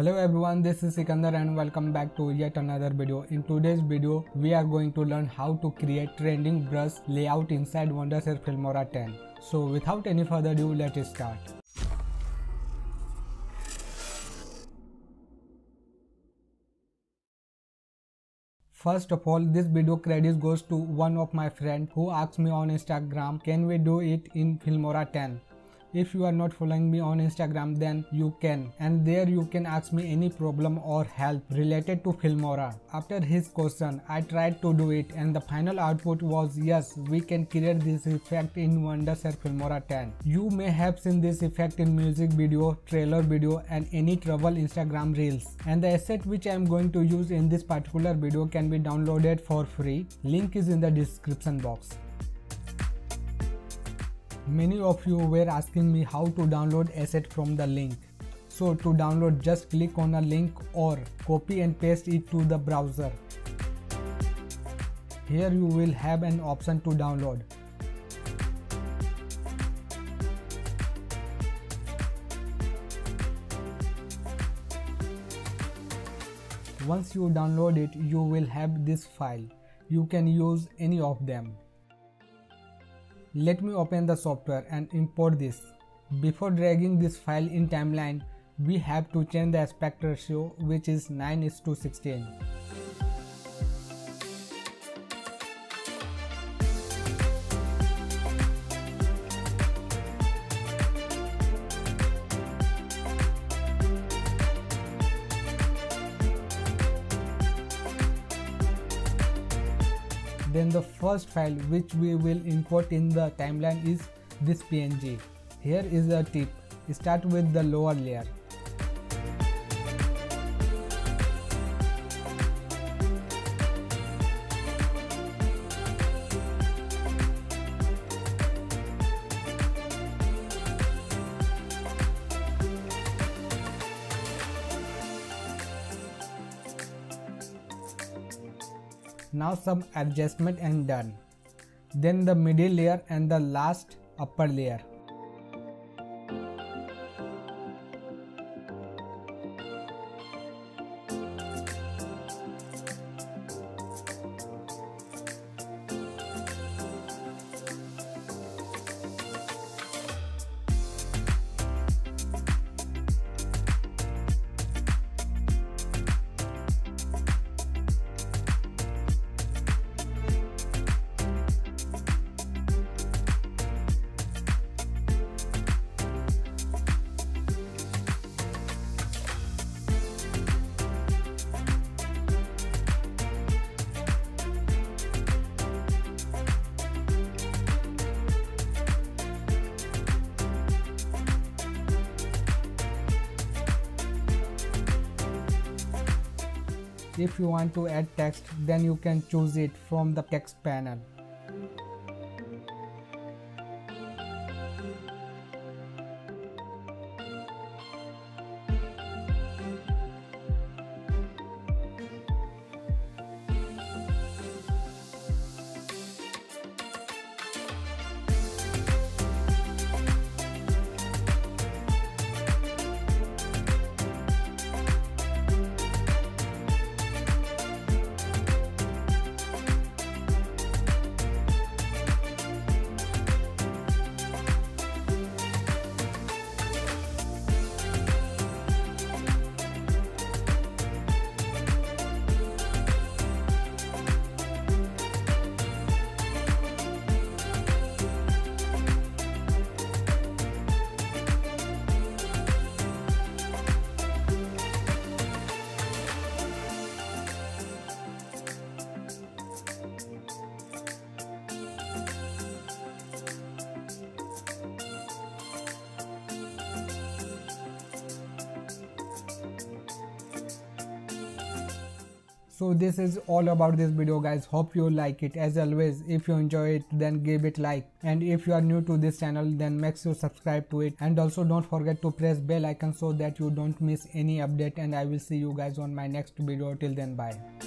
Hello everyone, this is Sikandar and welcome back to yet another video. In today's video, we are going to learn how to create trending brush layout inside Wondershare Filmora 10. So without any further ado, let's start. First of all, this video credit goes to one of my friends who asked me on Instagram, can we do it in Filmora 10? If you are not following me on Instagram, then you can, and there you can ask me any problem or help related to Filmora. After his question, I tried to do it and the final output was yes, we can create this effect in Wondershare Filmora 10. You may have seen this effect in music video, trailer video and any travel Instagram reels. And the asset which I am going to use in this particular video can be downloaded for free. Link is in the description box. Many of you were asking me how to download asset from the link. So to download, just click on a link or copy and paste it to the browser. Here you will have an option to download. Once you download it, you will have this file. You can use any of them. Let me open the software and import this. Before dragging this file in timeline, we have to change the aspect ratio, which is 9:16. Then the first file which we will import in the timeline is this PNG. Here is a tip, start with the lower layer. Now some adjustment and done. Then the middle layer and the last upper layer. If you want to add text, then you can choose it from the text panel. So this is all about this video guys, hope you like it. As always, if you enjoy it then give it like, and if you are new to this channel then make sure subscribe to it, and also don't forget to press bell icon so that you don't miss any update, and I will see you guys on my next video. Till then, bye.